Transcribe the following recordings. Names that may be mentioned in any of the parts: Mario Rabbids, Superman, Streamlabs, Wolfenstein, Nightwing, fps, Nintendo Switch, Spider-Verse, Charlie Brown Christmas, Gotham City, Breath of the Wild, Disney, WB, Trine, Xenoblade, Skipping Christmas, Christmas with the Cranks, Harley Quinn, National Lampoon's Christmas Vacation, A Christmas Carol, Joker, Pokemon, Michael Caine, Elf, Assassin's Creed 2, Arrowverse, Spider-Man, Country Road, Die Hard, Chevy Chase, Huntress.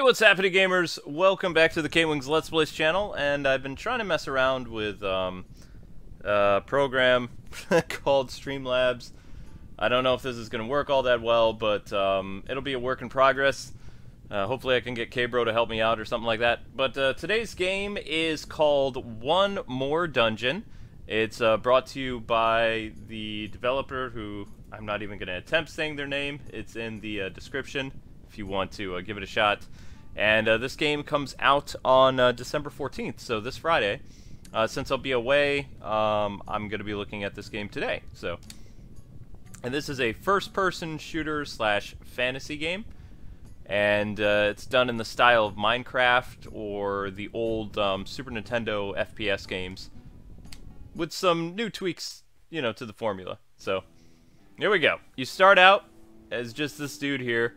Hey, what's happening, gamers? Welcome back to the K-Wings Let's Plays channel, and I've been trying to mess around with a program called Streamlabs. I don't know if this is going to work all that well, but it'll be a work in progress. Hopefully I can get K-Bro to help me out or something like that. But today's game is called One More Dungeon. It's brought to you by the developer who I'm not even going to attempt saying their name. It's in the description if you want to give it a shot. And this game comes out on December 14th, so this Friday. Since I'll be away, I'm going to be looking at this game today. So, and this is a first-person shooter slash fantasy game, and it's done in the style of Minecraft or the old Super Nintendo FPS games, with some new tweaks, you know, to the formula. So, here we go. You start out as just this dude here.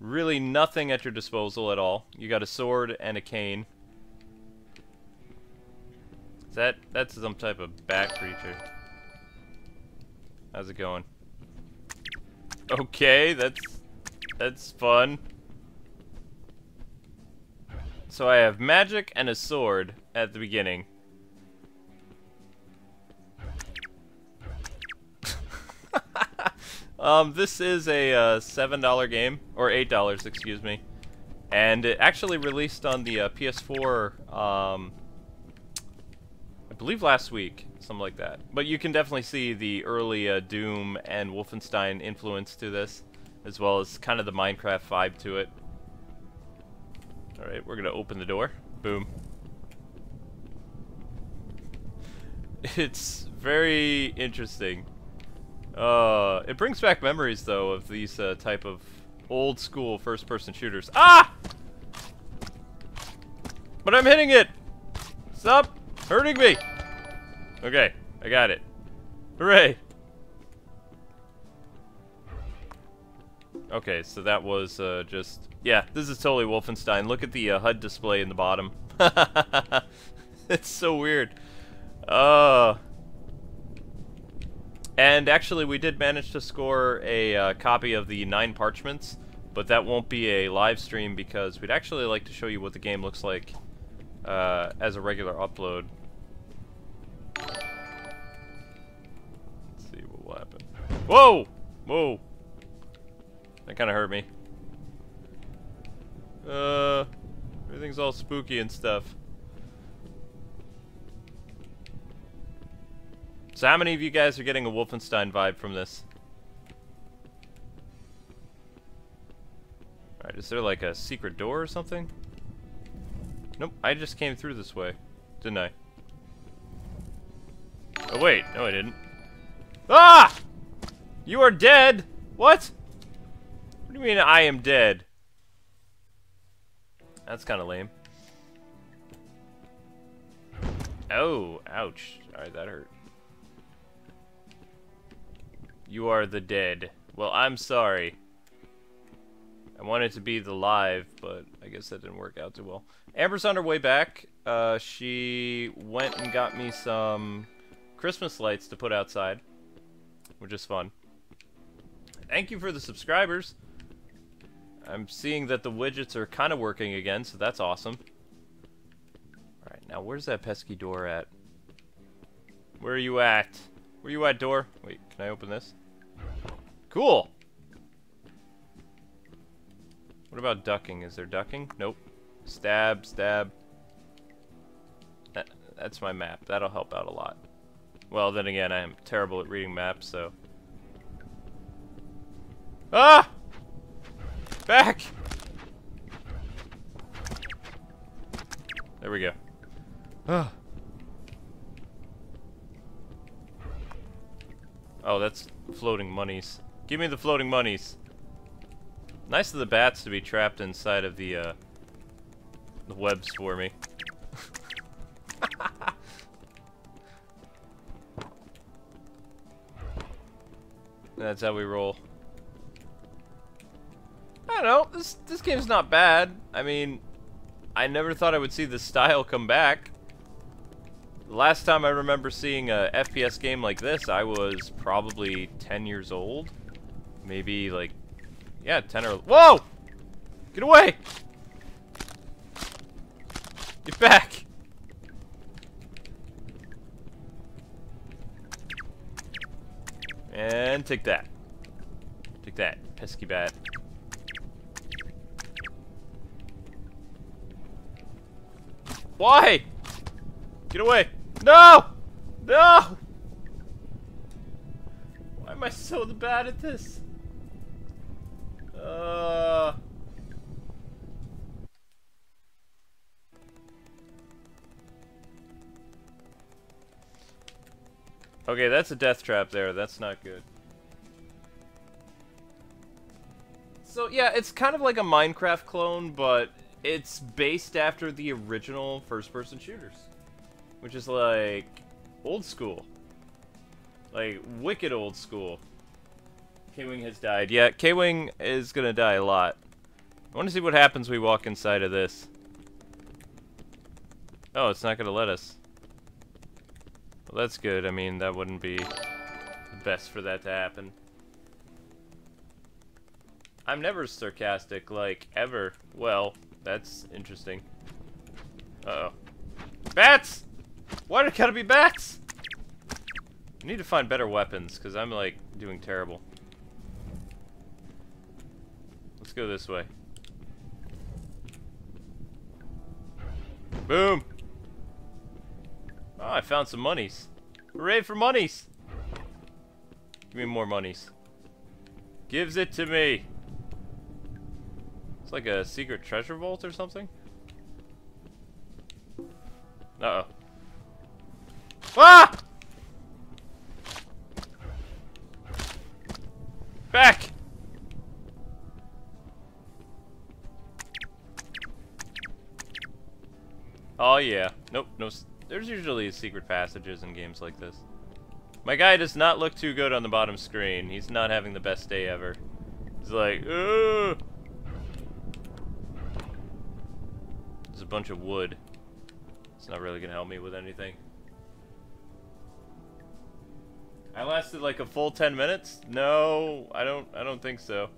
Really nothing at your disposal at all. You got a sword and a cane. Is that's some type of bat creature. How's it going? Okay, that's fun. So I have magic and a sword at the beginning. This is a $7 game, or $8, excuse me, and it actually released on the PS4, I believe last week, something like that. But you can definitely see the early Doom and Wolfenstein influence to this, as well as kind of the Minecraft vibe to it. Alright, we're gonna open the door. Boom. It's very interesting. It brings back memories, though, of these type of old-school first-person shooters. Ah! But I'm hitting it! Stop hurting me! Okay, I got it. Hooray! Okay, so that was just... Yeah, this is totally Wolfenstein. Look at the HUD display in the bottom. It's so weird. And actually, we did manage to score a copy of the Nine Parchments, but that won't be a live stream because we'd actually like to show you what the game looks like as a regular upload. Let's see what will happen. Whoa! Whoa! That kind of hurt me. Everything's all spooky and stuff. So how many of you guys are getting a Wolfenstein vibe from this? Alright, is there like a secret door or something? Nope, I just came through this way, didn't I? Oh wait, no I didn't. Ah! You are dead! What? What do you mean I am dead? That's kind of lame. Oh, ouch. Alright, that hurt. You are the dead. Well, I'm sorry. I wanted to be the live, but I guess that didn't work out too well. Amber's on her way back. She went and got me some Christmas lights to put outside, which is fun. Thank you for the subscribers. I'm seeing that the widgets are kind of working again, so that's awesome. Alright, now where's that pesky door at? Where are you at? Where you at, door? Wait, can I open this? Cool! What about ducking? Is there ducking? Nope. Stab, stab. That's my map. That'll help out a lot. Well, then again, I am terrible at reading maps, so... Ah! Back! There we go. Ah. Oh, that's floating monies. Give me the floating monies. Nice of the bats to be trapped inside of the webs for me. That's how we roll. I don't know. This game's not bad. I mean, I never thought I would see this style come back. Last time I remember seeing a FPS game like this, I was probably 10 years old. Maybe like, yeah, 10 or... Whoa! Get away! Get back! And take that. Take that, pesky bat. Why? Get away! No! No! Why am I so bad at this? Okay, that's a death trap there. That's not good. So yeah, it's kind of like a Minecraft clone, but it's based after the original first-person shooters, which is like old school, like wicked old school. K-Wing has died. Yeah, K-Wing is gonna die a lot. I want to see what happens when we walk inside of this. Oh, it's not gonna let us. Well, that's good. I mean, that wouldn't be the best for that to happen. I'm never sarcastic, like, ever. Well, that's interesting. Uh-oh. Bats! Why do it gotta be bats? I need to find better weapons, because I'm, like, doing terrible. Let's go this way. Boom! Oh, I found some monies. Hooray for monies! Give me more monies. Gives it to me! It's like a secret treasure vault or something? Uh-oh. Ah! Back! Oh yeah. Nope, no. There's usually secret passages in games like this. My guy does not look too good on the bottom screen. He's not having the best day ever. He's like, ugh! There's a bunch of wood. It's not really gonna help me with anything. I lasted like a full 10 minutes? No, I don't think so.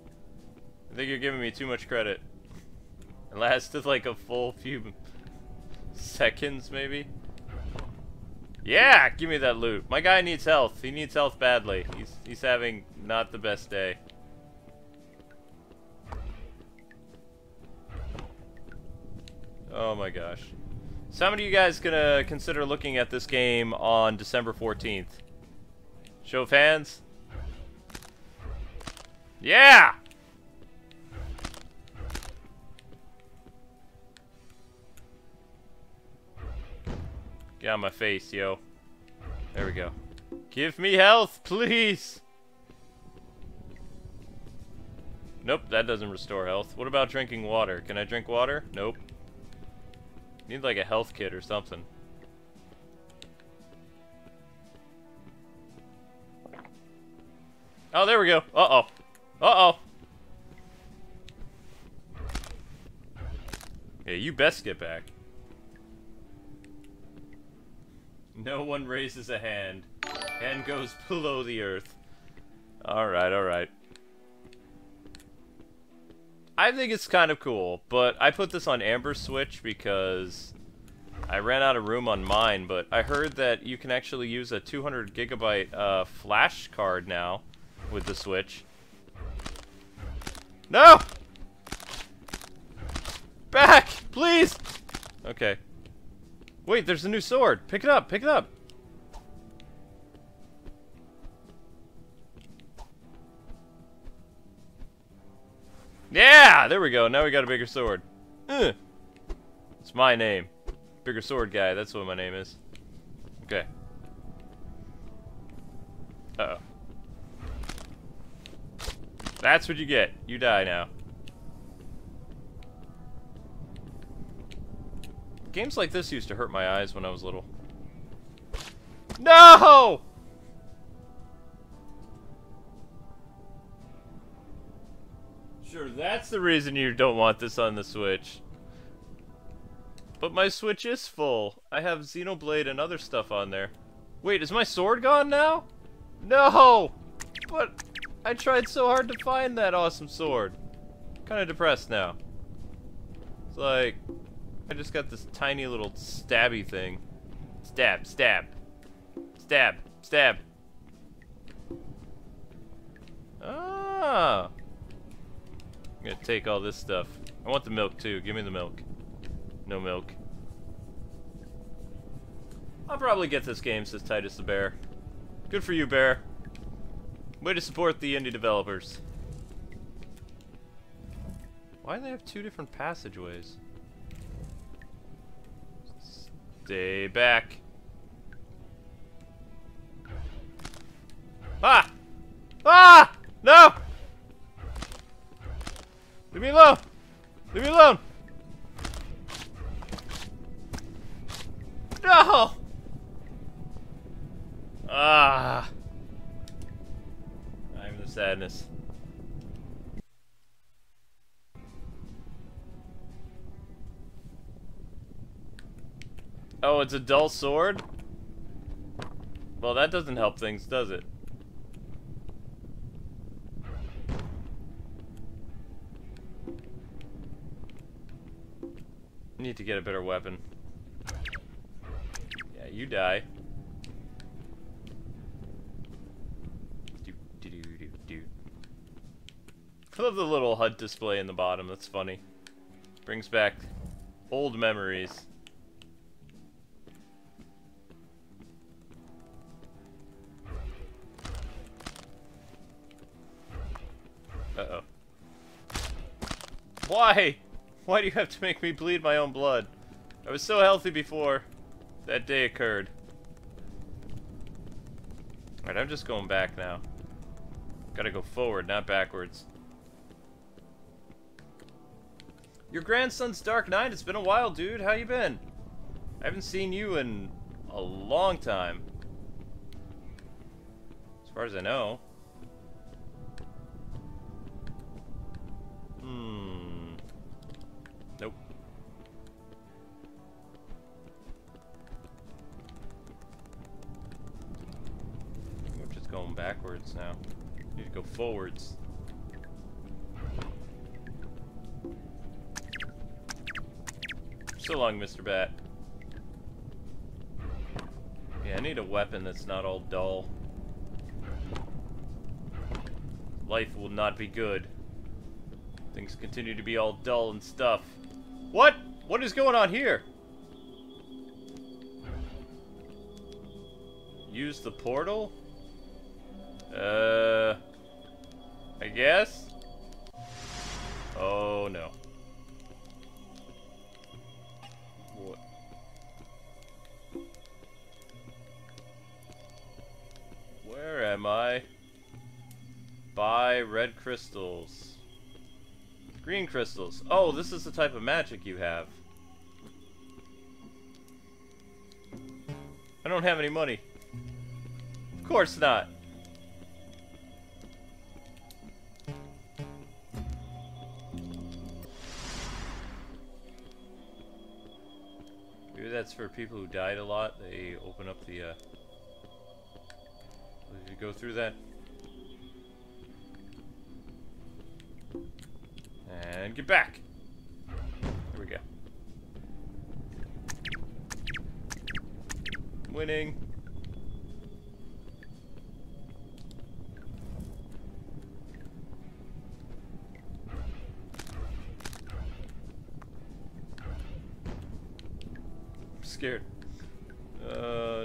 I think you're giving me too much credit. I lasted like a full few seconds maybe? Yeah, give me that loot. My guy needs health. He needs health badly. He's having not the best day. Oh my gosh. So how many of you guys gonna consider looking at this game on December 14th? Show of hands. Yeah! Get out of my face, yo. There we go. Give me health, please! Nope, that doesn't restore health. What about drinking water? Can I drink water? Nope. Need like a health kit or something. Oh, there we go. Uh-oh. Uh-oh. Yeah, you best get back. No one raises a hand. Hand goes below the earth. Alright, alright. I think it's kind of cool, but I put this on Amber's Switch because I ran out of room on mine, but I heard that you can actually use a 200 gigabyte flash card now with the Switch. No! Back! Please! Okay. Wait, there's a new sword. Pick it up, pick it up. Yeah, there we go. Now we got a bigger sword. Ugh. It's my name. Bigger sword guy, that's what my name is. Okay. Uh-oh. That's what you get. You die now. Games like this used to hurt my eyes when I was little. No! Sure, that's the reason you don't want this on the Switch. But my Switch is full. I have Xenoblade and other stuff on there. Wait, is my sword gone now? No! But I tried so hard to find that awesome sword. Kind of depressed now. It's like, I just got this tiny little stabby thing. Stab, stab. Stab, stab. Ah! I'm gonna take all this stuff. I want the milk too, give me the milk. No milk. I'll probably get this game, says Titus the Bear. Good for you, Bear. Way to support the indie developers. Why do they have two different passageways? Stay back. Ah! Ah! No! Leave me alone! Leave me alone! No! Ah! I'm the sadness. Oh, it's a dull sword? Well, that doesn't help things, does it? Need to get a better weapon. Yeah, you die. I love the little HUD display in the bottom, that's funny. Brings back old memories. Uh-oh. Why? Why do you have to make me bleed my own blood? I was so healthy before that day occurred. Alright, I'm just going back now. Gotta go forward, not backwards. Your grandson's Dark Knight, it's been a while, dude. How you been? I haven't seen you in a long time. As far as I know. Nope. We're just going backwards now. Need to go forwards. So long, Mr. Bat. Yeah, I need a weapon that's not all dull. Life will not be good. Things continue to be all dull and stuff. What? What is going on here? Use the portal? I guess? Oh, no. Where am I? Buy red crystals. Green crystals. Oh, this is the type of magic you have. I don't have any money. Of course not. Maybe that's for people who died a lot. They open up the, did you go through that? And get back! There we go. Winning! I'm scared.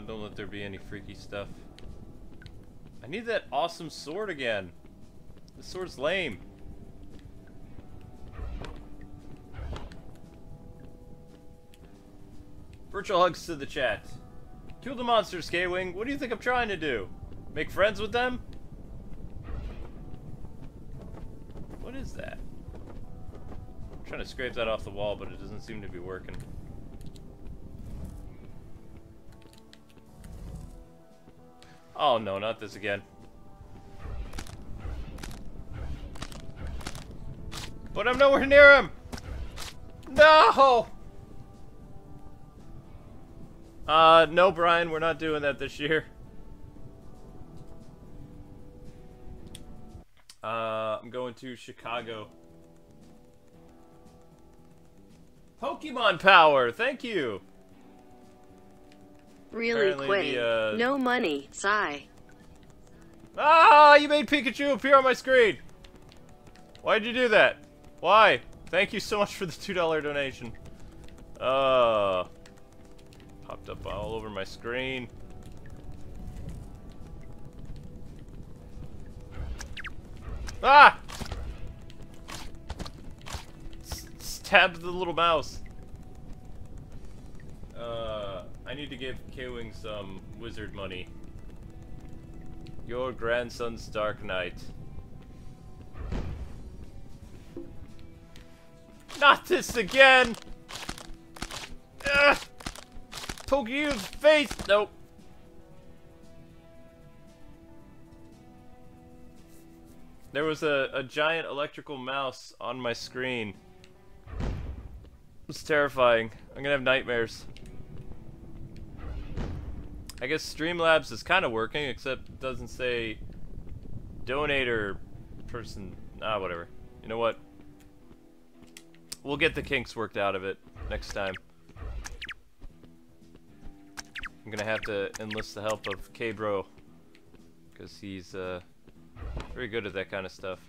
Don't let there be any freaky stuff. I need that awesome sword again. This sword's lame. Virtual hugs to the chat. Kill the monsters, K-Wing. What do you think I'm trying to do? Make friends with them? What is that? I'm trying to scrape that off the wall, but it doesn't seem to be working. Oh no, not this again. But I'm nowhere near him! No! No, Brian, we're not doing that this year. I'm going to Chicago. Pokemon power, thank you. Really quick. No money, sigh. Ah, you made Pikachu appear on my screen. Why'd you do that? Why? Thank you so much for the $2 donation. Popped up all over my screen. Ah! Stab the little mouse. I need to give K-Wing some wizard money. Your grandson's Dark Knight. Not this again! Ugh. Poke you in the face! Nope. There was a giant electrical mouse on my screen. It's terrifying. I'm gonna have nightmares. I guess Streamlabs is kind of working, except it doesn't say donator person. Ah, whatever. You know what? We'll get the kinks worked out of it next time. I'm gonna have to enlist the help of K-Bro, because he's very good at that kind of stuff.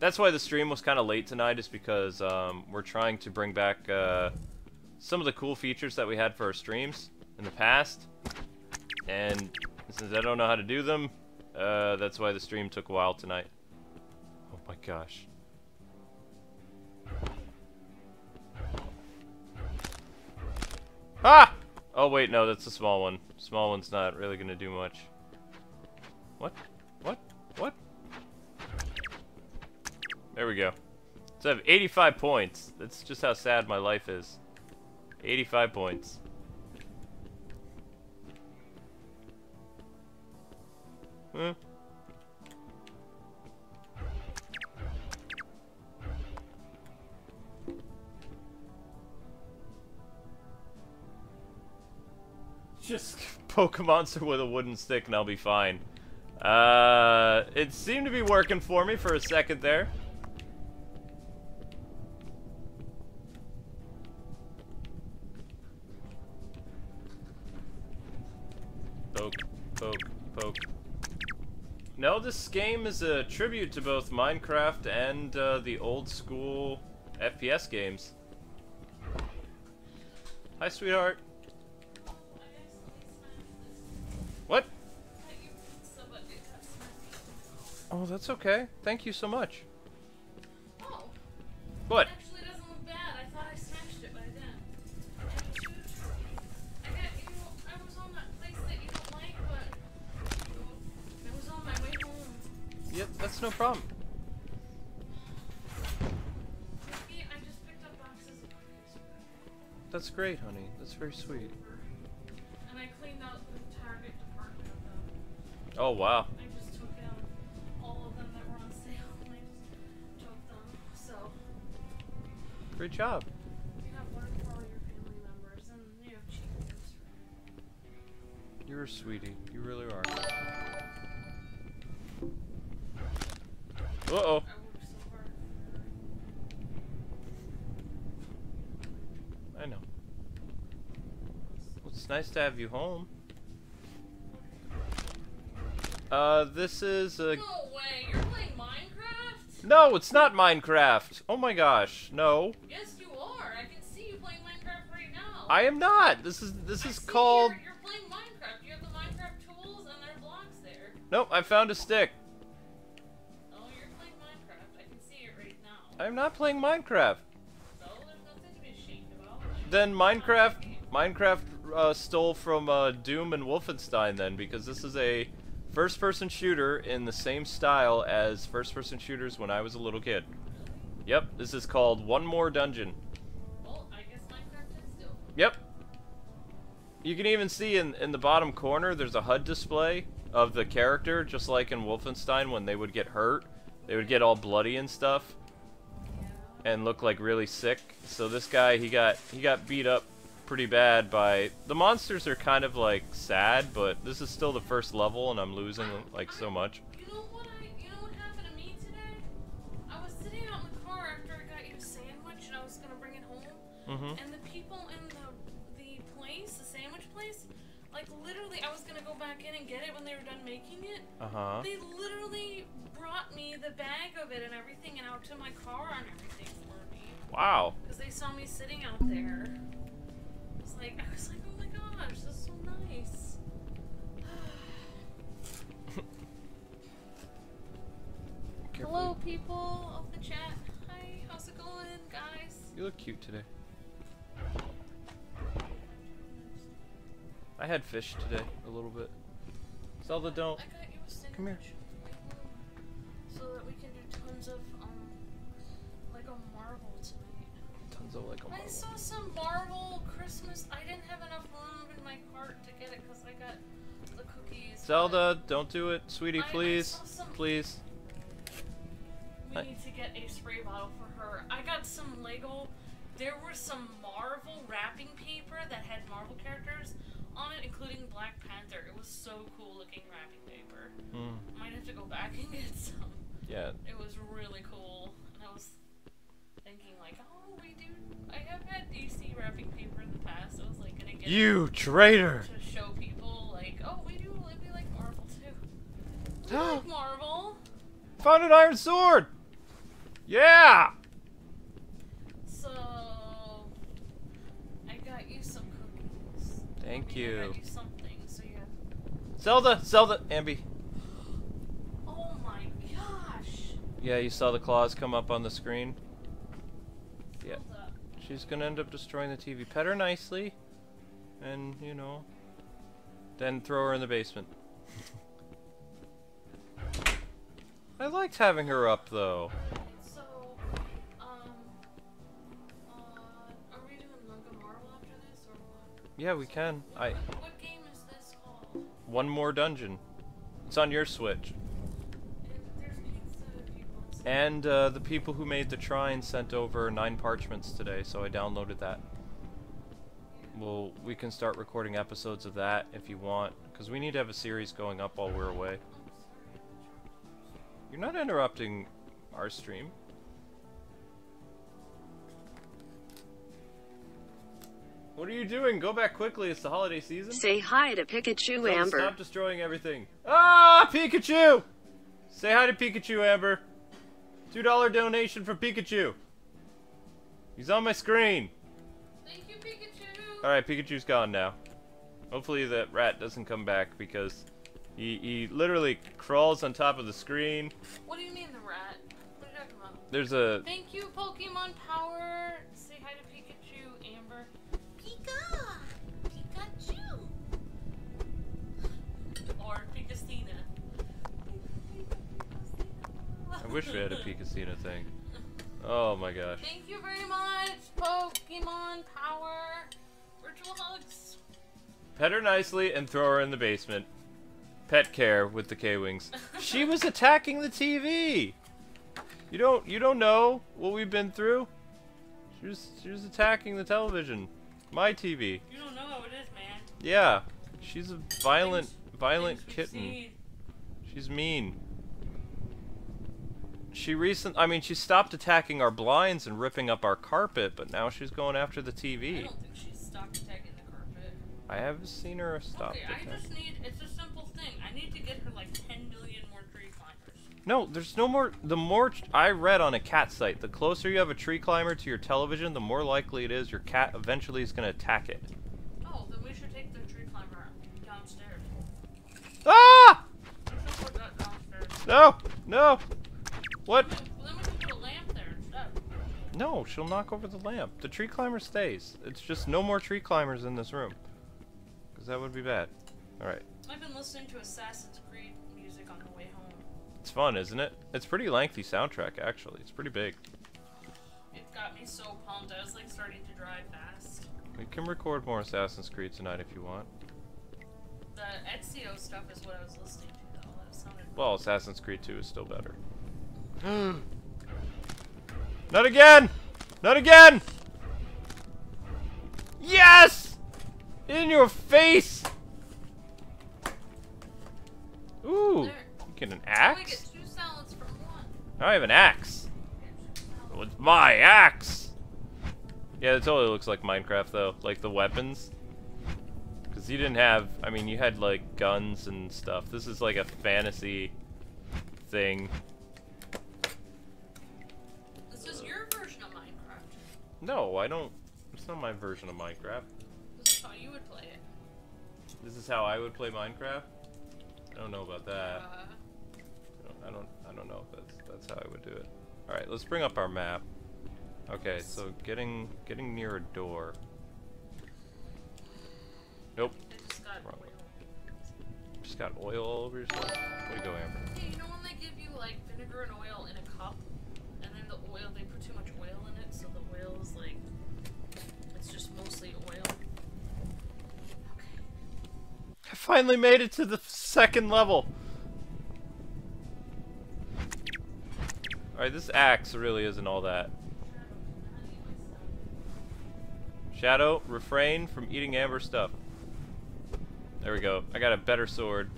That's why the stream was kind of late tonight, is because we're trying to bring back some of the cool features that we had for our streams in the past, and since I don't know how to do them, that's why the stream took a while tonight. Oh my gosh. Ah! Oh wait, no, that's a small one. Small one's not really gonna do much. What? What? What? There we go. So I have 85 points. That's just how sad my life is. 85 points. Huh? Just poke a monster with a wooden stick and I'll be fine. It seemed to be working for me for a second there. Poke, poke, poke. No, this game is a tribute to both Minecraft and the old school FPS games. Hi, sweetheart. What? Oh, that's okay. Thank you so much. Oh. What? It actually doesn't look bad. I thought I smashed it by then. I was on that place that you don't like, but I was on my way home. Yep, that's no problem. I just picked up boxes of cookies. That's great, honey. That's very sweet. And I cleaned out the Target department of them. Oh, wow. I just took out all of them that were on sale, and I just took them, so. Great job. You have work for all your family members, and you have cheap gifts for them. You're a sweetie. You really are. Uh-oh. I know. Well, it's nice to have you home. This is a... No way, you're playing Minecraft? No, it's not Minecraft! Oh my gosh, no. Yes, you are! I can see you playing Minecraft right now! I am not! This is called... You're playing Minecraft. You have the Minecraft tools and there are blocks there. Nope, I found a stick. Oh, you're playing Minecraft. I can see it right now. I'm not playing Minecraft. So, there's nothing to be ashamed about. Then Minecraft stole from Doom and Wolfenstein then, because this is a... first-person shooter in the same style as first-person shooters when I was a little kid. Yep, this is called One More Dungeon. Well, I guess Minecraft is still. Yep. You can even see in the bottom corner there's a HUD display of the character, just like in Wolfenstein when they would get hurt. They would get all bloody and stuff. Yeah. And look like really sick. So this guy, he got beat up pretty bad by the monsters. Are kind of like sad, but this is still the first level and I'm losing like so much. You know what happened to me today? I was sitting out in the car after I got you a sandwich and I was gonna bring it home, back in and get it when they were done making it. Uh-huh. They literally brought me the bag of it and everything and out to my car and everything for me. Wow. Because they saw me sitting out there. I was like, oh my gosh, this is so nice. Hello, people of the chat. Hi, how's it going, guys? You look cute today. I had fish today, a little bit. Zelda, don't. I got you a sandwich. Come here. So that we can do tons of, Lego Marvel tonight. Tons of Lego Marvel. I saw some Marvel Christmas. I didn't have enough room in my cart to get it because I got the cookies. Zelda, don't do it. Sweetie, please. Please. We need to get a spray bottle for her. I got some Lego. There were some Marvel wrapping paper that had Marvel characters on it, including Black Panther. It was so cool looking wrapping paper. Mm. Might have to go back and get some. Yeah. It was really cool. And I was thinking like, oh, I have had DC wrapping paper in the past. I was like gonna get you traitor to show people like, oh, we like Marvel too. We like Marvel. Found an iron sword. Yeah. So I got you some cookies. Thank you. I got you something, so yeah. Zelda, Ambi. Oh my gosh. Yeah, you saw the claws come up on the screen. Yeah. She's gonna end up destroying the TV. Pet her nicely, and you know, then throw her in the basement. I liked having her up though. Are we doing Lego Marvel after this or what? Yeah, we can. What game is this called? One More Dungeon. It's on your Switch. And the people who made the Trine sent over 9 Parchments today, so I downloaded that. Yeah. Well, we can start recording episodes of that if you want, because we need to have a series going up while we're away. You're not interrupting our stream. What are you doing? Go back quickly. It's the holiday season. Say hi to Pikachu, Amber. Stop destroying everything. Ah, Pikachu! Say hi to Pikachu, Amber. $2 donation for Pikachu. He's on my screen. Thank you, Pikachu. All right, Pikachu's gone now. Hopefully that rat doesn't come back because... He literally crawls on top of the screen. What do you mean the rat? What are you talking about? There's a... Thank you, Pokemon Power. Say hi to Pikachu, Amber. Pikachu. Or Pikachu. I wish we had a Pikachu thing. Oh my gosh. Thank you very much, Pokemon Power. Virtual hugs. Pet her nicely and throw her in the basement. Pet care with the K-Wings. She was attacking the TV. You don't know what we've been through. She was attacking the television, my TV. You don't know how it is, man. Yeah, she's a violent kitten. She's mean. I mean, she stopped attacking our blinds and ripping up our carpet, but now she's going after the TV. I don't think she's stopped attacking the carpet. I haven't seen her stop. Okay, I just need. It's a simple thing. I need to get her like 10 million more tree climbers. No, there's no more. The more I read on a cat site, the closer you have a tree climber to your television, the more likely it is your cat eventually is gonna attack it. Oh, then we should take the tree climber downstairs. Ah! We should put that downstairs. No, no. What? Well, then we can put a lamp there instead. No, she'll knock over the lamp. The tree climber stays. It's just no more tree climbers in this room. That would be bad. Alright. I've been listening to Assassin's Creed music on the way home. It's fun, isn't it? It's pretty lengthy soundtrack, actually. It's pretty big. It got me so pumped. I was like starting to drive fast. We can record more Assassin's Creed tonight if you want. The Ezio stuff is what I was listening to, though. That sounded cool. Well, Assassin's Creed 2 is still better. Not again! Not again! Yes! In your face! Ooh, there. You get an axe? I get 2 salads from one. I have an axe. Oh, it's my axe! Yeah, it totally looks like Minecraft though, like the weapons. Because Because you didn't have, I mean, you had like guns and stuff. This is like a fantasy thing. This is your version of Minecraft. No, I don't. It's not my version of Minecraft. This is how you would play it. This is how I would play Minecraft? I don't know about that. I don't know if that's how I would do it. All right, let's bring up our map. Okay, so getting near a door. Nope. Just got oil all over yourself. Way to go, Amber. Hey, you know when they give you like vinegar and oil in a cup, and then the oil, they put too much oil in it, so the oil is like, it's just mostly oil. Okay. I finally made it to the second level. All right, this axe really isn't all that. Shadow, refrain from eating Amber stuff. There we go. I got a better sword.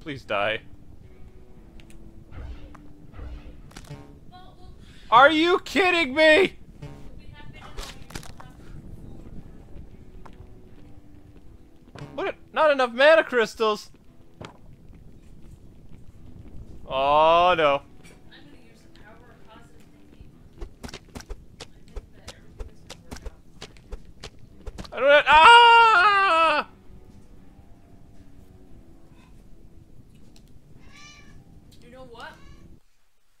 Please die. Are you kidding me? What? Not enough mana crystals. Oh no. I don't have, ah! You know what?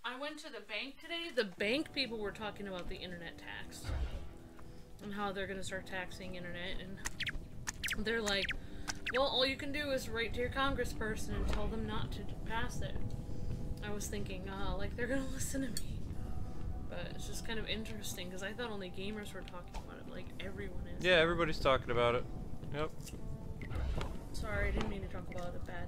I went to the bank today. The bank people were talking about the internet tax and how they're gonna start taxing internet, and they're like, well, all you can do is write to your congressperson and tell them not to pass it. I was thinking, like they're gonna listen to me. But it's just kind of interesting because I thought only gamers were talking about it, like everyone is. Yeah, everybody's talking about it. Yep. Sorry, I didn't mean to talk about it bad.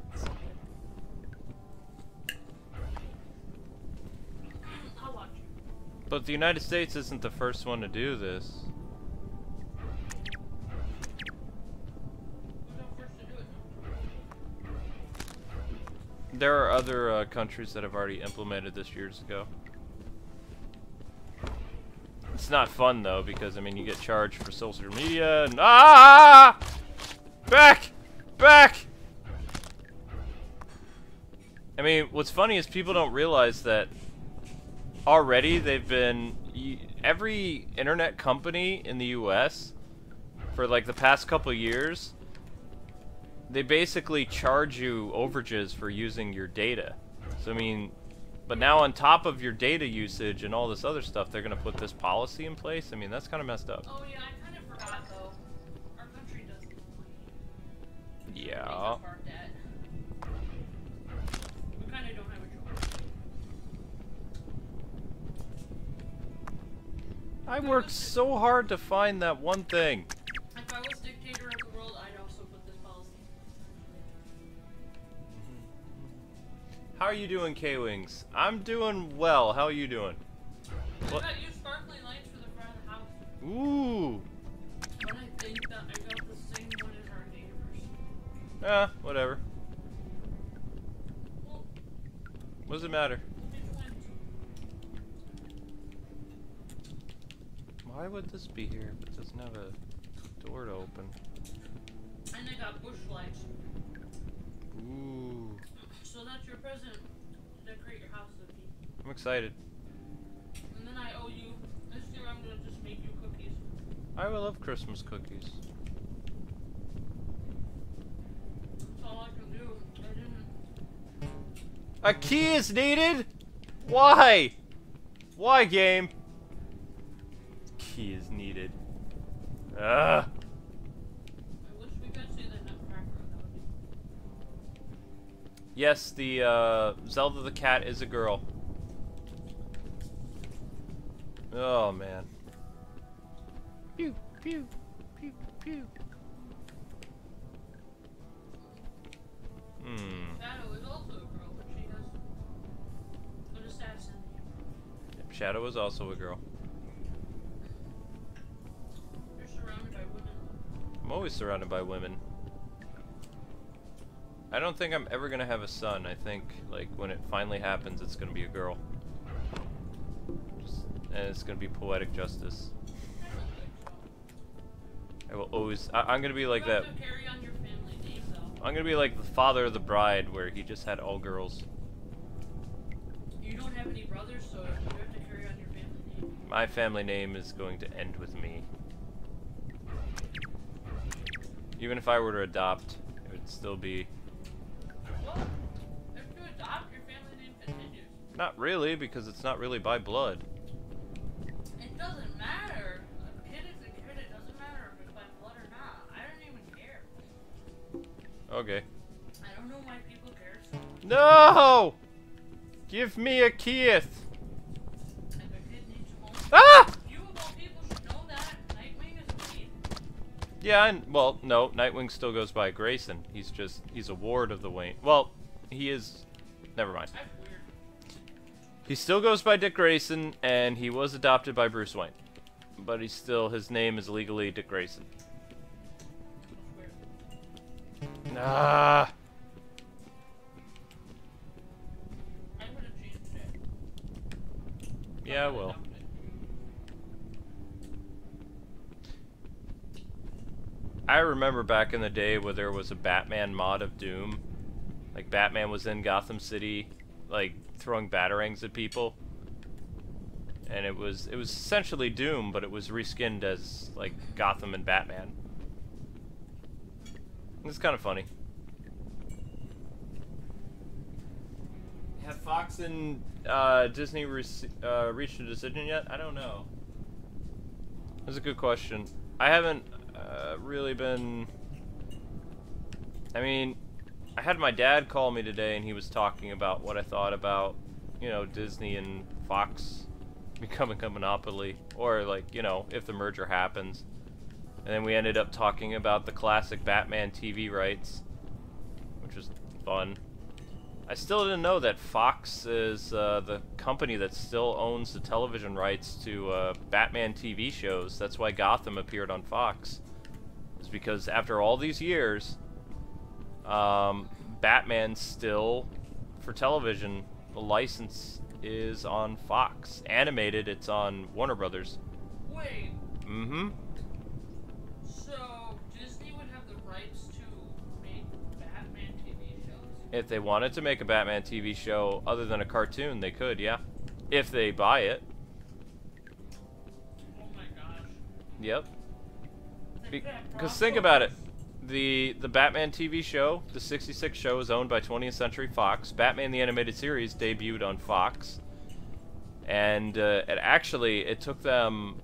I'll watch you. But the United States isn't the first one to do this. There are other countries that have already implemented this years ago. It's not fun though, because I mean you get charged for social media and ah! Back! I mean, what's funny is people don't realize that already they've been, every internet company in the US for like the past couple years, they basically charge you overages for using your data. So I mean, but now on top of your data usage and all this other stuff, they're gonna put this policy in place? I mean, that's kinda messed up. Oh yeah, I kinda forgot though. Our country doesn't complain. Yeah. Our debt. We kinda don't have a choice. I worked so hard to find that one thing. If I was dictator of the world, I'd also put this policy in place. How are you doing, K-Wings? I'm doing well. How are you doing? I got you sparkling lights for the front of the house. Ooh. And I think that I got the same one as our neighbors. Ah, whatever. Well, what does it matter? Why would this be here if it doesn't have a door to open? And I got bush lights. Ooh. So that's your present. Decorate your house with me. I'm excited. And then I owe you. This year I'm gonna just make you cookies. I will love Christmas cookies. That's all I can do. I didn't. A key is needed? Why? Why, game? Key is needed. Ugh. Yes, the Zelda the cat is a girl. Oh man. Pew pew pew pew. Hmm. Shadow is also a girl, but she does an assassin. Yep, Shadow is also a girl. You're surrounded by women. I'm always surrounded by women. I don't think I'm ever gonna have a son. I think, like, when it finally happens, it's gonna be a girl. Just, and it's gonna be poetic justice. I will always. I'm gonna be like that. Carry on your family name, though. I'm gonna be like the father of the bride, where he just had all girls. You don't have any brothers, so you have to carry on your family name. My family name is going to end with me. Even if I were to adopt, it would still be. Well, if you adopt, your family name continues. Not really, because it's not really by blood. It doesn't matter. A kid is a kid. It doesn't matter if it's by blood or not. I don't even care. Okay. I don't know why people care so much. No! Give me a kiss! If a kid needs a moment, ah! You of all people should know that Nightwing is a thief. Yeah, well, no, Nightwing still goes by Grayson. He's a ward of the Wayne. Well, he is. Never mind. That's weird. He still goes by Dick Grayson, and he was adopted by Bruce Wayne. But he's still. His name is legally Dick Grayson. Nah. Yeah, I will. I remember back in the day where there was a Batman mod of Doom. Like, Batman was in Gotham City, like, throwing batarangs at people. And it was essentially Doom, but it was reskinned as, like, Gotham and Batman. It's kind of funny. Have Fox and Disney reached a decision yet? I don't know. That's a good question. I haven't really been... I mean, I had my dad call me today and he was talking about what I thought about, you know, Disney and Fox becoming a monopoly. Or, like, you know, if the merger happens. And then we ended up talking about the classic Batman TV rights, which was fun. I still didn't know that Fox is the company that still owns the television rights to Batman TV shows. That's why Gotham appeared on Fox. It's because after all these years, Batman still, for television, the license is on Fox. Animated, it's on Warner Brothers. Wait. Mm-hmm. So, Disney would have the rights to... If they wanted to make a Batman TV show other than a cartoon, they could, yeah. If they buy it. Oh my gosh. Yep. Because think about it. The Batman TV show, the 66 show, is owned by 20th Century Fox. Batman the Animated Series debuted on Fox. And it took them...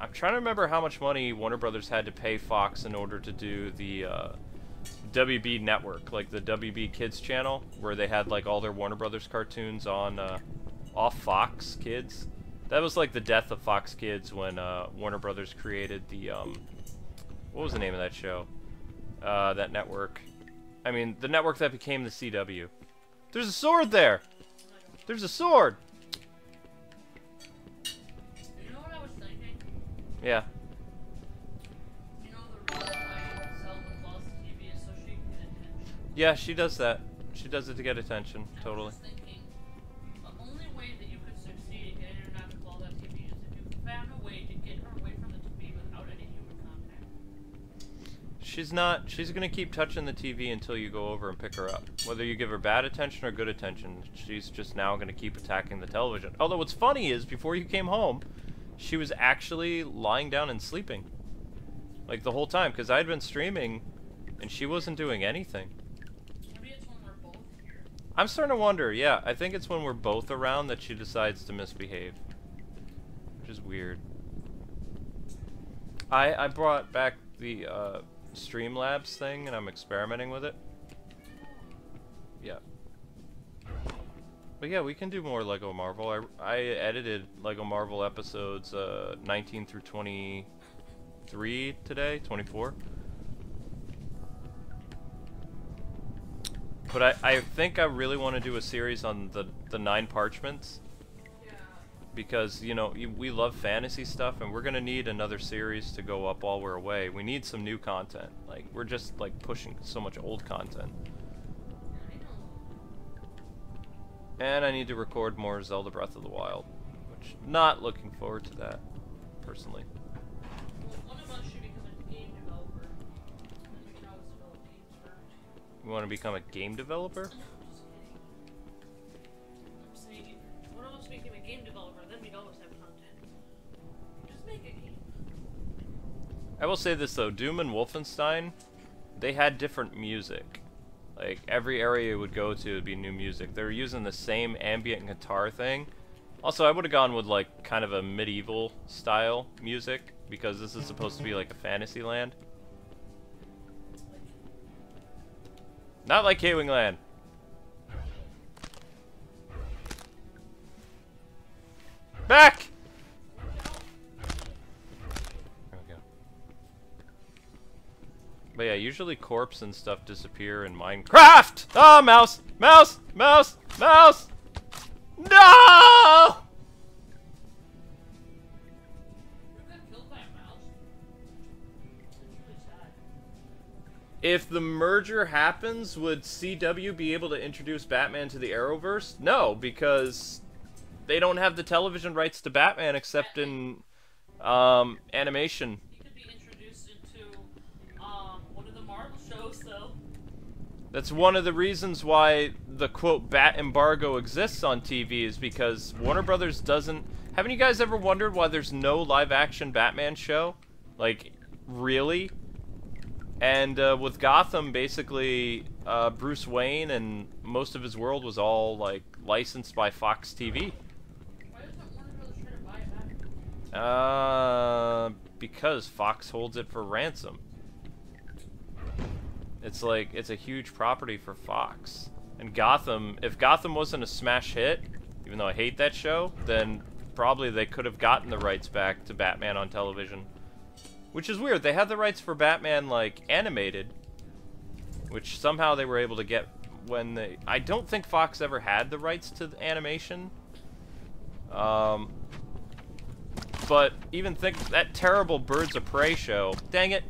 I'm trying to remember how much money Warner Brothers had to pay Fox in order to do the... WB network, like the WB Kids channel, where they had like all their Warner Brothers cartoons on off Fox Kids. That was like the death of Fox Kids when Warner Brothers created the what was the name of that show? That network. I mean, the network that became the CW. There's a sword there. There's a sword. You know what I was thinking? Yeah. Yeah, she does that. She does it to get attention, totally. I was thinking, the only way that you could succeed in getting her not to call that TV is if you found a way to get her away from the TV without any human contact. She's not. She's going to keep touching the TV until you go over and pick her up. Whether you give her bad attention or good attention, she's just now going to keep attacking the television. Although what's funny is, before you came home, she was actually lying down and sleeping. Like, the whole time, because I had been streaming, and she wasn't doing anything. I'm starting to wonder, yeah, I think it's when we're both around that she decides to misbehave. Which is weird. I brought back the Streamlabs thing and I'm experimenting with it. Yeah. But yeah, we can do more Lego Marvel. I edited Lego Marvel episodes 19 through 23 today, 24. But I think I really want to do a series on the Nine Parchments. Yeah. Because, you know, we love fantasy stuff, and we're going to need another series to go up while we're away. We need some new content. Like, we're just, like, pushing so much old content. I know. And I need to record more Zelda Breath of the Wild. Which, not looking forward to that, personally. Well, one of us should become a game developer. You want to become a game developer? So you, one of us became a game developer, then we'd always have content. Just make a game. I will say this though, Doom and Wolfenstein, they had different music. Like, every area you would go to would be new music. They were using the same ambient guitar thing. Also, I would have gone with, like, kind of a medieval style music, because this is supposed to be, like, a fantasy land. Not like K-Wing Land! Back! But yeah, usually corpses and stuff disappear in Minecraft! Ah, oh, mouse! Mouse! Mouse! Mouse! No! I got killed by a mouse. It's really sad. If the merger happens, would CW be able to introduce Batman to the Arrowverse? No, because they don't have the television rights to Batman except in animation. That's one of the reasons why the quote bat embargo exists on TV, is because Warner Brothers doesn't... Haven't you guys ever wondered why there's no live action Batman show? Like, really? And with Gotham, basically, Bruce Wayne and most of his world was all, like, licensed by Fox TV. Why doesn't Warner Brothers try to buy it back? Because Fox holds it for ransom. It's like, it's a huge property for Fox. And Gotham, if Gotham wasn't a smash hit, even though I hate that show, then probably they could have gotten the rights back to Batman on television. Which is weird, they had the rights for Batman, like, animated. Which somehow they were able to get when they... I don't think Fox ever had the rights to the animation. But even think that terrible Birds of Prey show, dang it.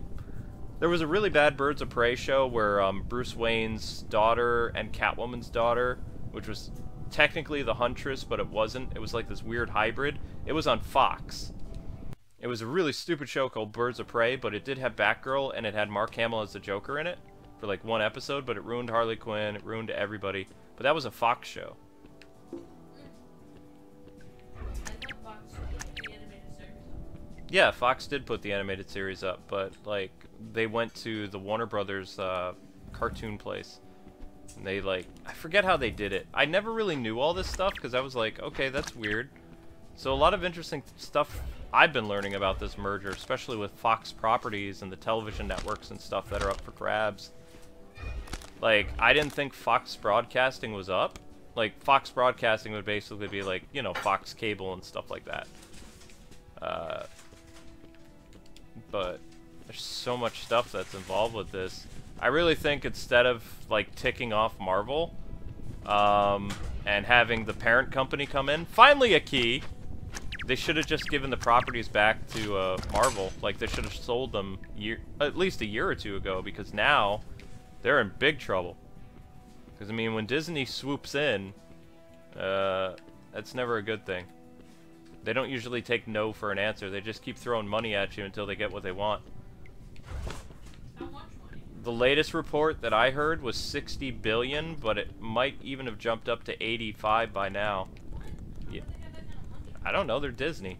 There was a really bad Birds of Prey show where Bruce Wayne's daughter and Catwoman's daughter, which was technically the Huntress, but it wasn't. It was like this weird hybrid. It was on Fox. It was a really stupid show called Birds of Prey, but it did have Batgirl, and it had Mark Hamill as the Joker in it for like one episode, but it ruined Harley Quinn, it ruined everybody. But that was a Fox show. Yeah, Fox did put the animated series up, but like they went to the Warner Brothers cartoon place, and they like, I forget how they did it. I never really knew all this stuff because I was like, okay, that's weird. So a lot of interesting stuff I've been learning about this merger, especially with Fox properties and the television networks and stuff that are up for grabs. Like, I didn't think Fox Broadcasting was up. Like, Fox Broadcasting would basically be like, you know, Fox Cable and stuff like that. But there's so much stuff that's involved with this. I really think instead of like ticking off Marvel and having the parent company come in, finally a key, they should have just given the properties back to Marvel. Like, they should have sold them at least a year or two ago, because now they're in big trouble. Because I mean, when Disney swoops in, that's never a good thing. They don't usually take no for an answer. They just keep throwing money at you until they get what they want. How much money? The latest report that I heard was 60 billion, but it might even have jumped up to 85 by now. Yeah. I don't know. They're Disney.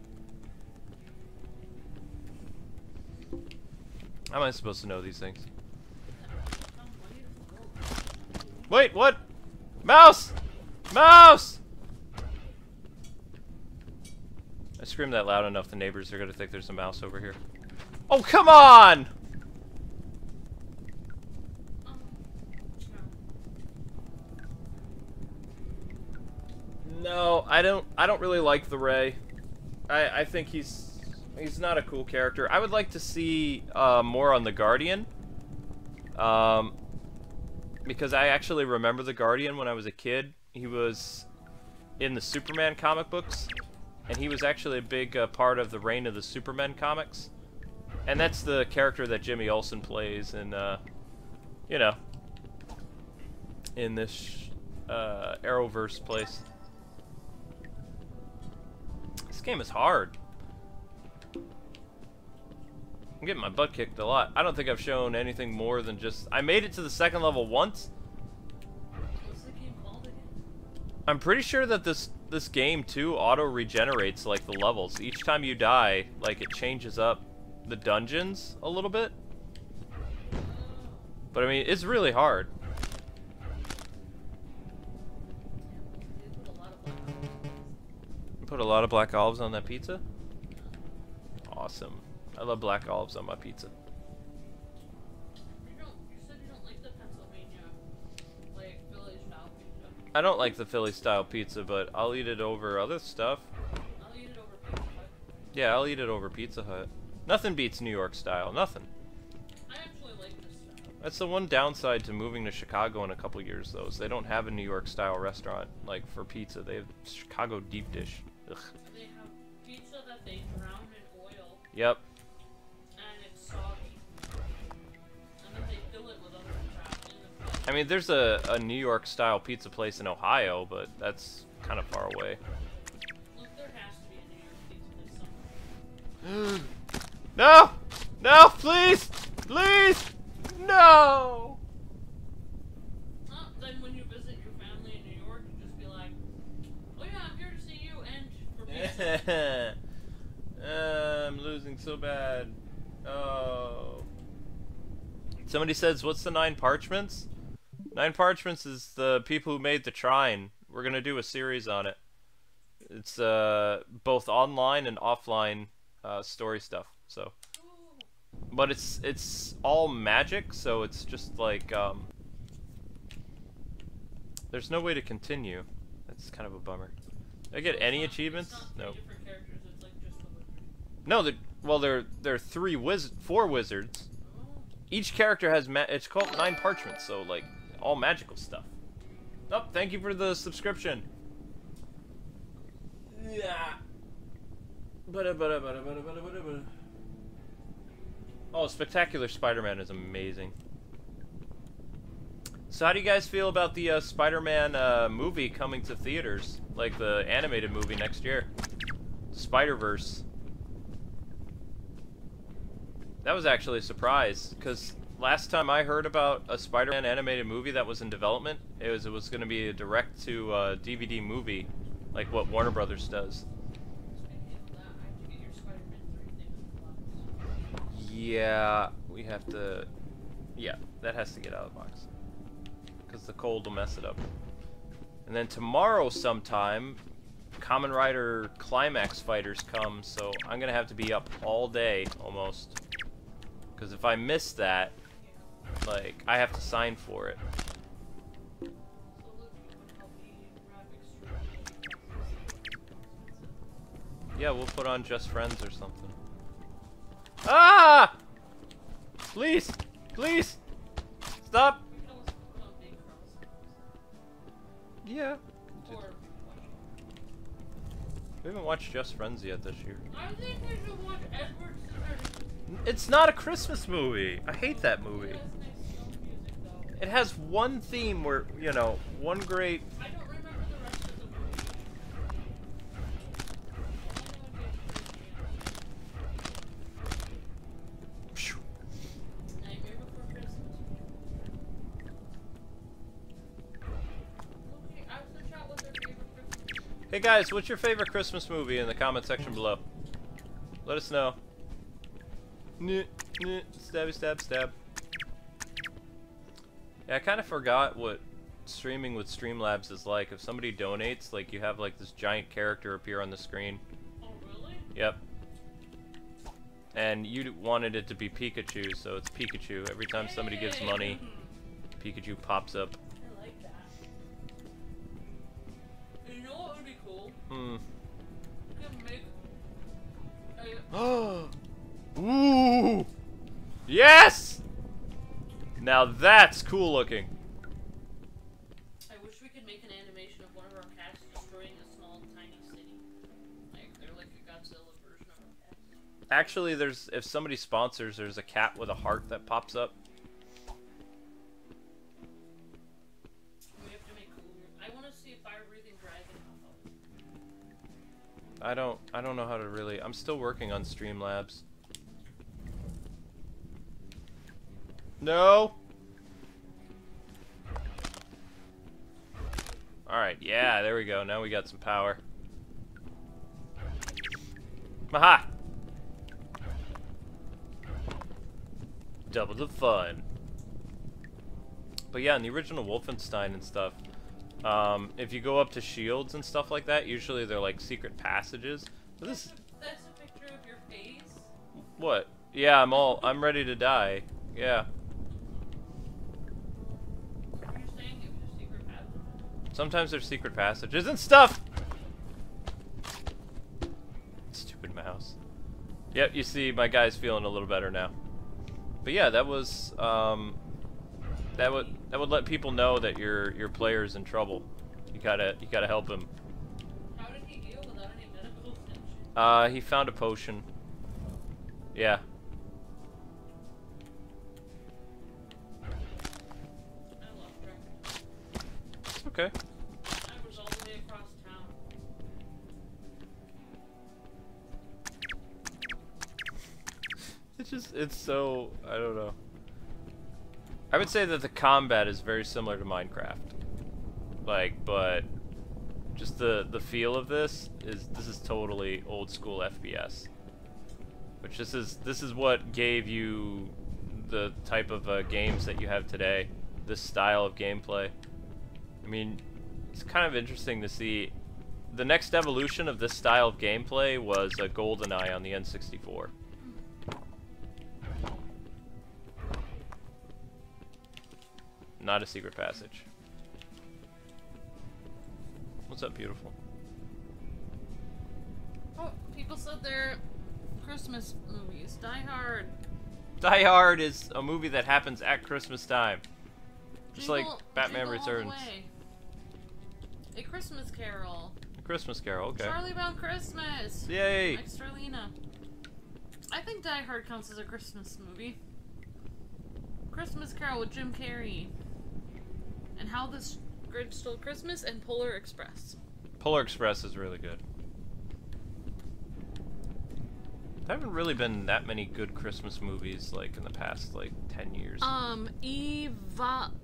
How am I supposed to know these things? Wait, what? Mouse! Mouse! I screamed that loud enough, the neighbors are gonna think there's a mouse over here. Oh, come on! No, I don't really like the Ray. I think he's not a cool character. I would like to see more on the Guardian. Because I actually remember the Guardian when I was a kid. He was in the Superman comic books. And he was actually a big part of the reign of the Superman comics. And that's the character that Jimmy Olsen plays in, you know, in this Arrowverse place. This game is hard. I'm getting my butt kicked a lot. I don't think I've shown anything more than just... I made it to the second level once. I'm pretty sure that this game, too, auto-regenerates, like, the levels. Each time you die, like, it changes up the dungeons a little bit. But, I mean, it's really hard. Put a lot of black olives on that pizza? Awesome. I love black olives on my pizza. You said you don't like the Pennsylvania, like, Philly-style pizza. I don't like the Philly-style pizza, but I'll eat it over other stuff. I'll eat it over Pizza Hut. Yeah, I'll eat it over Pizza Hut. Nothing beats New York-style. Nothing. I actually like this style. That's the one downside to moving to Chicago in a couple years, though, is they don't have a New York-style restaurant, like, for pizza. They have Chicago deep dish. Ugh. They have pizza that they drown in oil. Yep. I mean, there's a New York-style pizza place in Ohio, but that's kind of far away. Look, there has to be a New York pizza place somewhere. No! No, please! Please! No! Then when you visit your family in New York, you just be like, oh yeah, I'm here to see you and for pizza. I'm losing so bad. Oh. Somebody says, what's the 9 Parchments? 9 Parchments is the people who made the Trine. We're gonna do a series on it. It's both online and offline story stuff. So, but it's all magic, so it's just like there's no way to continue. That's kind of a bummer. Did I get any achievements? No. No, they're four wizards. Each character has it's called 9 Parchments, so like. All magical stuff. Oh, thank you for the subscription. Yeah. Oh, Spectacular Spider-Man is amazing. So how do you guys feel about the Spider-Man movie coming to theaters? Like the animated movie next year. Spider-Verse. That was actually a surprise, because... last time I heard about a Spider-Man animated movie that was in development, it was going to be a direct-to-DVD movie, like what Warner Brothers does. Yeah, we have to... yeah, that has to get out of the box. Because the cold will mess it up. And then tomorrow sometime, Kamen Rider Climax Fighters come, so I'm going to have to be up all day, almost. Because if I miss that... like, I have to sign for it. Yeah, we'll put on Just Friends or something. Ah! Please! Please! Stop! Yeah. We haven't watched Just Friends yet this year. I think we should watch Edward. It's not a Christmas movie. I hate that movie. It has one theme where, you know, one great... I don't remember the rest of the movie. Nightmare Before Christmas. Hey guys, what's your favorite Christmas movie in the comment section below? Let us know. Stabby stab stab. Yeah, I kind of forgot what streaming with Streamlabs is like. If somebody donates, like, you have like this giant character appear on the screen. Oh really? Yep. And you wanted it to be Pikachu, so it's Pikachu. Every time somebody gives money, Pikachu pops up. I like that. You know what would be cool? Hmm. Oh. Ooh! Yes! Now that's cool looking. I wish we could make an animation of one of our cats destroying a small, tiny city. Like, they're like a Godzilla version of our cats. Actually, if somebody sponsors, there's a cat with a heart that pops up. We have to make cool. I want to see a fire-breathing dragon pop up. I don't know how to really... I'm still working on Streamlabs. No. Alright, yeah, there we go. Now we got some power. Aha! Double the fun. But yeah, in the original Wolfenstein and stuff, if you go up to shields and stuff like that, usually they're like secret passages. But this... That's a picture of your face? What? Yeah, I'm ready to die. Yeah. You're saying it was a secret passage? Sometimes there's secret passages and stuff! Stupid mouse. Yep, you see, my guy's feeling a little better now. But yeah, that was, that would let people know that your player's in trouble. You gotta help him. How did he heal without any medical attention? He found a potion. Yeah. Okay. I was all the way across town. It's just, it's so, I don't know. I would say that the combat is very similar to Minecraft. Like, but just the feel of this is totally old school FPS. Which this is what gave you the type of games that you have today. This style of gameplay. I mean, it's kind of interesting to see. The next evolution of this style of gameplay was a GoldenEye on the N64. Not a secret passage. What's up, beautiful? Oh, people said they're Christmas movies. Die Hard. Die Hard is a movie that happens at Christmas time. Just like Batman Returns. A Christmas Carol. A Christmas Carol, okay. Charlie Brown Christmas! Yay! Extralina. I think Die Hard counts as a Christmas movie. Christmas Carol with Jim Carrey. And How the Grinch Stole Christmas and Polar Express. Polar Express is really good. There haven't really been that many good Christmas movies, like, in the past, like, 10 years.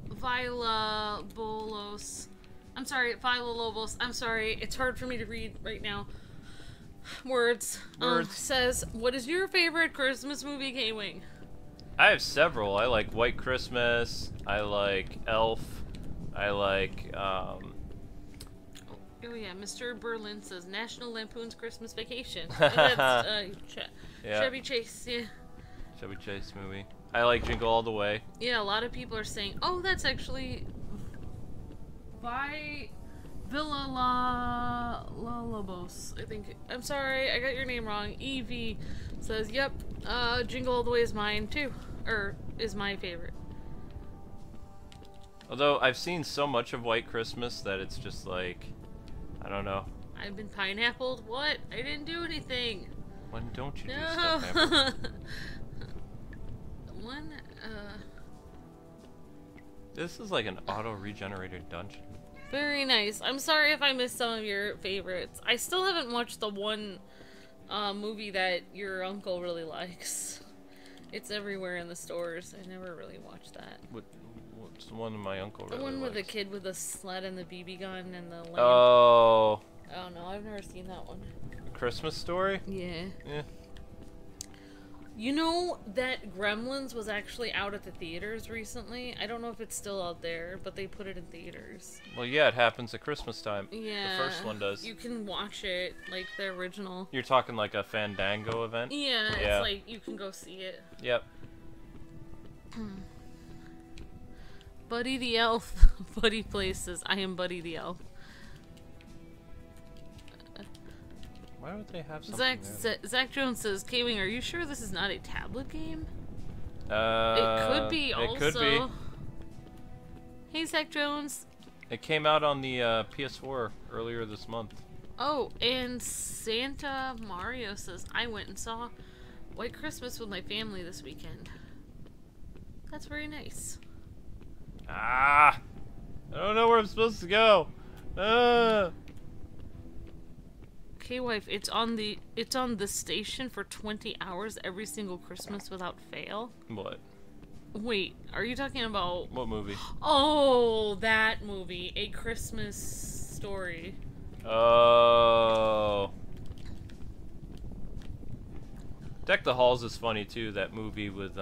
Viola Bolos. I'm sorry, Viola Lobos. I'm sorry, it's hard for me to read right now. Words. Says, what is your favorite Christmas movie, K-Wing? I have several. I like White Christmas. I like Elf. I like, Oh yeah, Mr. Berlin says National Lampoon's Christmas Vacation. That's Chevy Chase. Yeah. Chevy Chase movie. I like Jingle All the Way. Yeah, a lot of people are saying, "Oh, that's actually by Villa La Lobos." I think. I'm sorry, I got your name wrong. Evie says, "Yep, Jingle All the Way is mine too, or is my favorite." Although I've seen so much of White Christmas that it's just like. I don't know. I've been pineappled. What? I didn't do anything. When don't you do stuff ever? This is like an auto-regenerated dungeon. Very nice. I'm sorry if I missed some of your favorites. I still haven't watched the one movie that your uncle really likes. It's everywhere in the stores. I never really watched that. What's the one my uncle really likes? The one with the kid with the sled and the BB gun and the lamp. Oh. Oh no, I've never seen that one. A Christmas Story? Yeah. Yeah. You know that Gremlins was actually out at the theaters recently? I don't know if it's still out there, but they put it in theaters. Well, yeah, it happens at Christmas time. Yeah. The first one does. You can watch it, like the original. You're talking like a Fandango event? Yeah, yeah. It's like you can go see it. Yep. Buddy the Elf. Buddy Places. I am Buddy the Elf. Why would they have something there? Zach Jones says, K-Wing, are you sure this is not a tablet game? It could be also. It could be. Hey, Zach Jones. It came out on the PS4 earlier this month. Oh, and Santa Mario says, I went and saw White Christmas with my family this weekend. That's very nice. Ah! I don't know where I'm supposed to go. K-Wife, it's on the station for 20 hours every single Christmas without fail. What? Wait, are you talking about... What movie? Oh, that movie. A Christmas Story. Oh. Deck the Halls is funny, too. That movie with,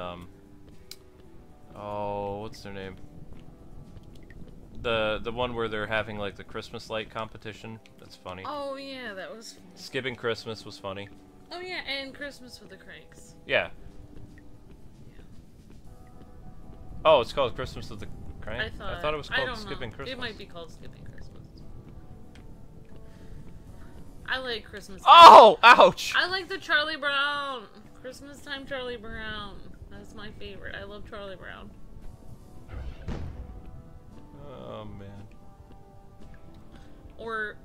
oh, what's their name? The one where they're having, like, the Christmas light competition. That's funny. Oh, yeah, that was funny. Skipping Christmas was funny. Oh, yeah, and Christmas with the Cranks. Yeah. Oh, it's called Christmas with the Cranks? I thought it was called Skipping Christmas. It might be called Skipping Christmas. I like Christmas. Oh! Ouch! I like the Charlie Brown. Christmas Time Charlie Brown. That's my favorite. I love Charlie Brown. Oh, man. Or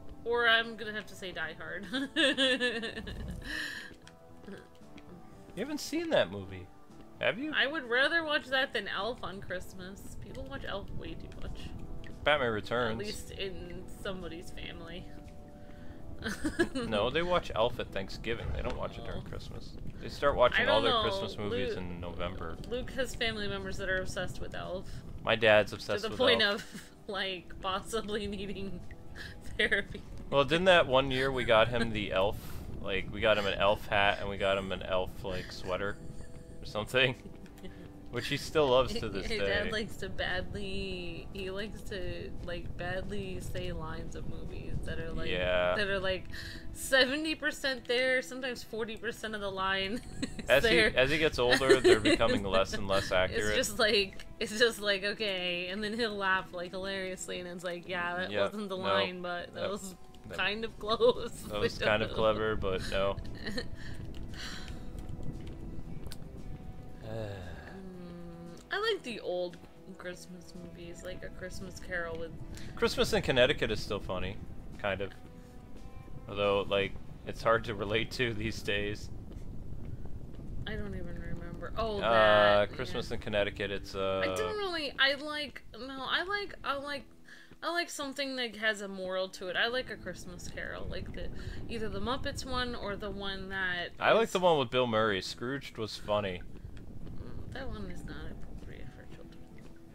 I'm gonna have to say Die Hard. You haven't seen that movie. Have you? I would rather watch that than Elf on Christmas. People watch Elf way too much. Batman Returns. At least in somebody's family. No, they watch Elf at Thanksgiving. They don't watch it during Christmas. They start watching all their Christmas movies in November. Luke has family members that are obsessed with Elf. My dad's obsessed with Elf. To the point of, like, possibly needing therapy. Well, didn't that one year we got him the Elf, like, we got him an Elf hat and we got him an Elf, like, sweater? Something, which he still loves to this day. Dad likes to badly say lines of movies that are like 70% there, sometimes 40% of the line. As he gets older, they're becoming less and less accurate. It's just like okay, and then he'll laugh like hilariously, and it's like that wasn't the line, but that was kind of close. That was kind of clever, but no. I like the old Christmas movies, like A Christmas Carol. With Christmas in Connecticut is still funny, kind of. Although, like, it's hard to relate to these days. I don't even remember. Oh, that Christmas in Connecticut. It's I don't really. I like something that has a moral to it. I like A Christmas Carol, like either the Muppets one or the one that. I like the one with Bill Murray. Scrooged was funny. That one is not appropriate for children.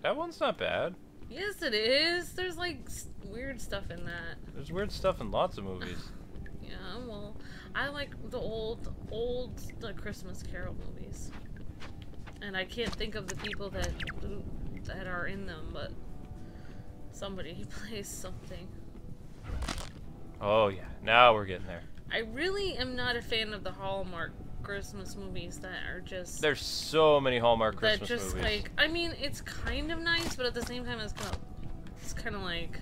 That one's not bad. Yes, it is. There's, like, weird stuff in that. There's weird stuff in lots of movies. Yeah, well, I like the old Christmas Carol movies. And I can't think of the people that are in them, but somebody plays something. Oh, yeah. Now we're getting there. I really am not a fan of the Hallmark Christmas movies that are just... There's so many Hallmark Christmas movies. That just, like... I mean, it's kind of nice, but at the same time, it's kind of like...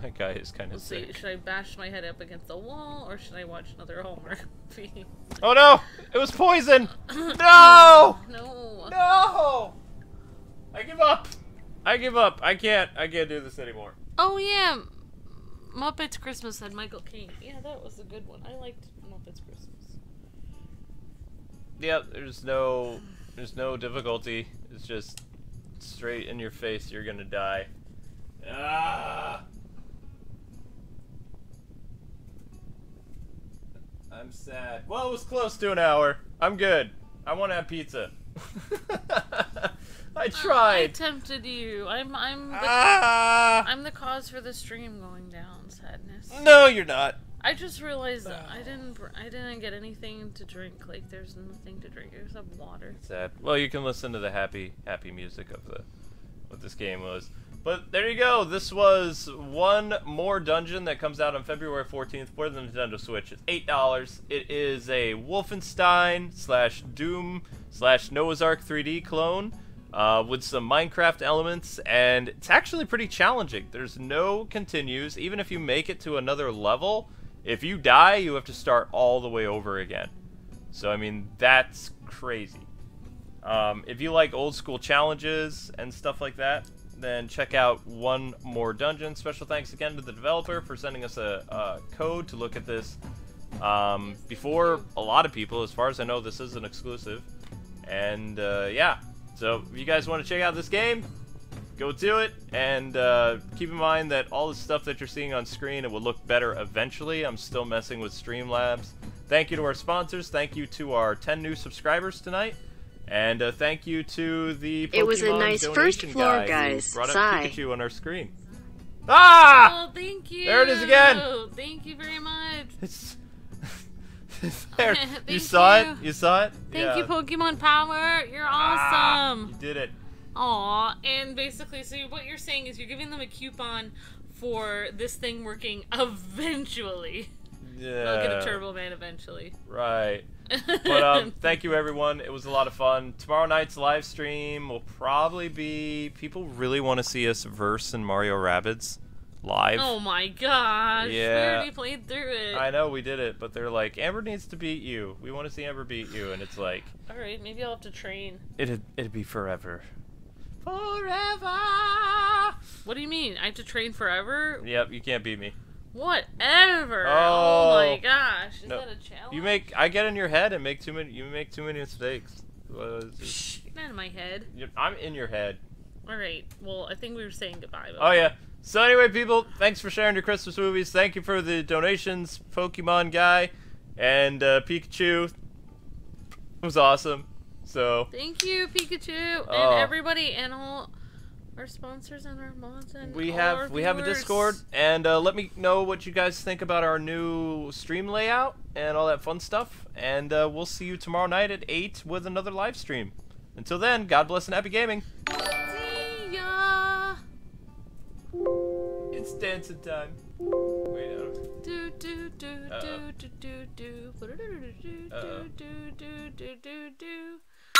That guy is kind of sick. See, should I bash my head up against the wall, or should I watch another Hallmark movie? Oh, no! It was poison! No! No! No! I give up! I give up. I can't do this anymore. Oh, yeah. Muppets Christmas had Michael Caine. Yeah, that was a good one. I liked Muppets Christmas. Yeah, there's no difficulty. It's just straight in your face. You're gonna die. Ah! I'm sad. Well, it was close to an hour. I'm good. I want to have pizza. I tried. I tempted you. I'm the cause for the stream going down. Sadness. No, you're not. I just realized that I didn't get anything to drink. Like, there's nothing to drink except water. Sad. Well, you can listen to the happy music of what this game was. But there you go. This was One More Dungeon that comes out on February 14th for the Nintendo Switch. It's $8. It is a Wolfenstein / Doom / Noah's Ark 3D clone with some Minecraft elements, and it's actually pretty challenging. There's no continues. Even if you make it to another level, if you die, you have to start all the way over again. So, I mean, that's crazy. If you like old-school challenges and stuff like that, then check out One More Dungeon. Special thanks again to the developer for sending us a code to look at this before a lot of people. As far as I know, this is an exclusive. And, yeah. So, if you guys want to check out this game, go do it, and keep in mind that all the stuff that you're seeing on screen, it will look better eventually. I'm still messing with Streamlabs. Thank you to our sponsors. Thank you to our 10 new subscribers tonight. And thank you to the Pokemon. It was a nice first floor, guys. Brought up Pikachu on our screen. Ah! Oh, thank you. There it is again. Thank you very much. It's there. You saw it. You saw it. Thank you, Pokemon Power. You're awesome. You did it. Aw, and basically, so what you're saying is you're giving them a coupon for this thing working eventually. Yeah. They'll get a Turbo Man eventually. Right. But thank you, everyone. It was a lot of fun. Tomorrow night's live stream will probably be... People really want to see us verse in Mario Rabbids live. Oh, my gosh. Yeah. We already played through it. I know, we did it. But they're like, Amber needs to beat you. We want to see Amber beat you. And it's like... All right, maybe I'll have to train. It'd be forever. Forever! What do you mean? I have to train forever? Yep, you can't beat me. Whatever. Oh my gosh, is that a challenge? I get in your head and make too many mistakes. Get out of my head. I'm in your head. All right. Well, I think we were saying goodbye. Oh yeah. So anyway, people, thanks for sharing your Christmas movies. Thank you for the donations, Pokemon guy, and Pikachu. It was awesome. So. Thank you, Pikachu, and everybody, and all. Our sponsors and our mods and we have a Discord, and let me know what you guys think about our new stream layout and all that fun stuff, and we'll see you tomorrow night at 8 with another live stream. Until then, God bless and happy gaming. See ya. It's dancing time. Wait, do do do do do do do do do do do do.